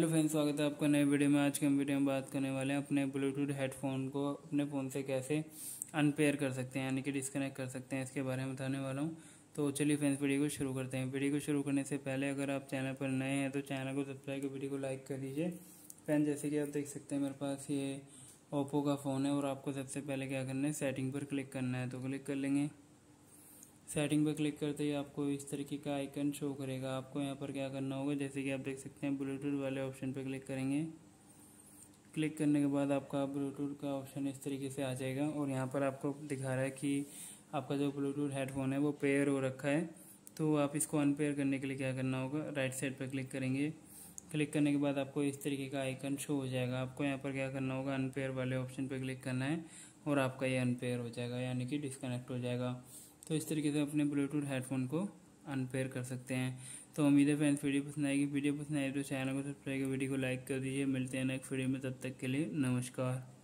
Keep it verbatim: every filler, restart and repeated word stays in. Hello friends, स्वागत है आपका नए वीडियो में। आज के हम वीडियो में बात करने वाले हैं अपने ब्लूटूथ हेडफोन को अपने फ़ोन से कैसे अनपेयर कर सकते हैं, यानी कि डिस्कनेक्ट कर सकते हैं, इसके बारे में बताने वाला हूं। तो चलिए फ्रेंड्स, वीडियो को शुरू करते हैं। वीडियो को शुरू करने से पहले अगर आप चैनल पर नए हैं तो चैनल को सब्सक्राइब कर वीडियो को लाइक कर दीजिए। फ्रेंड्स, जैसे कि आप देख सकते हैं मेरे पास ये ओप्पो का फ़ोन है और आपको सबसे पहले क्या करना है, सेटिंग पर क्लिक करना है। तो क्लिक कर लेंगे। सेटिंग पर क्लिक करते ही आपको इस तरीके का आइकन शो करेगा। आपको यहाँ पर क्या करना होगा, जैसे कि आप देख सकते हैं ब्लूटूथ वाले ऑप्शन पर क्लिक करेंगे। क्लिक करने के बाद आपका ब्लूटूथ का ऑप्शन इस तरीके से आ जाएगा और यहाँ पर आपको दिखा रहा है कि आपका जो ब्लूटूथ हेडफोन है वो पेयर हो रखा है। तो आप इसको अनपेयर करने के लिए क्या करना होगा, राइट साइड पर क्लिक करेंगे। क्लिक करने के बाद आपको इस तरीके का आइकन शो हो जाएगा। आपको यहाँ पर क्या करना होगा, अनपेयर वाले ऑप्शन पर क्लिक करना है और आपका ये अनपेयर हो जाएगा, यानी कि डिस्कनेक्ट हो जाएगा। तो इस तरीके से अपने ब्लूटूथ हेडफोन को अनपेयर कर सकते हैं। तो उम्मीद है फ्रेंड्स वीडियो पसंद आएगी। वीडियो पसंद आए तो चैनल को सब्सक्राइब कर वीडियो को लाइक कर दीजिए। मिलते हैं नेक्स्ट वीडियो में, तब तक के लिए नमस्कार।